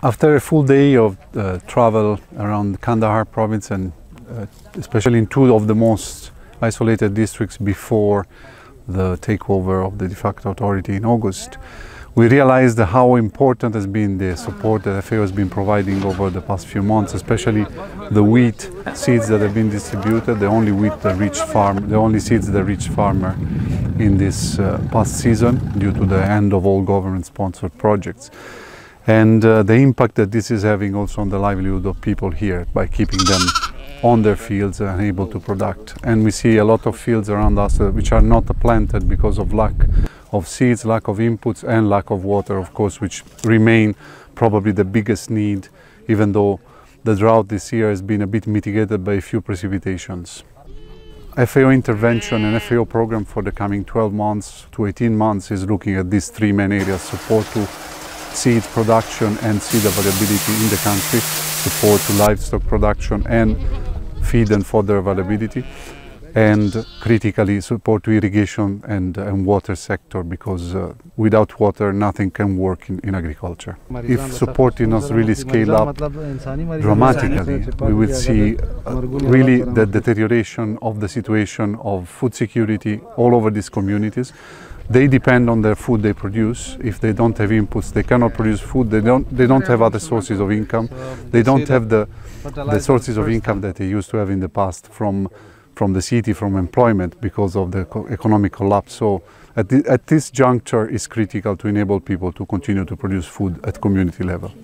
After a full day of travel around Kandahar province, and especially in two of the most isolated districts before the takeover of the de facto authority in August, we realized how important has been the support that FAO has been providing over the past few months, especially the wheat seeds that have been distributed, the only wheat that reached farm, the only seeds that reached farmer in this past season due to the end of all government-sponsored projects. And the impact that this is having also on the livelihood of people here by keeping them on their fields and able to produce. And we see a lot of fields around us which are not planted because of lack of seeds, lack of inputs and lack of water, of course, which remain probably the biggest need, even though the drought this year has been a bit mitigated by a few precipitations. FAO intervention and FAO program for the coming 12 months to 18 months is looking at these three main areas: support to seed production and seed availability in the country, support to livestock production and feed and fodder availability, and critically support to irrigation and water sector, because without water nothing can work in agriculture. If support in us really scale up dramatically, we will see really the deterioration of the situation of food security all over these communities. They depend on the food they produce. If they don't have inputs, they cannot produce food. They don't have other sources of income. They don't have the sources of income that they used to have in the past from the city, from employment, because of the economic collapse. So at this juncture, it's critical to enable people to continue to produce food at community level.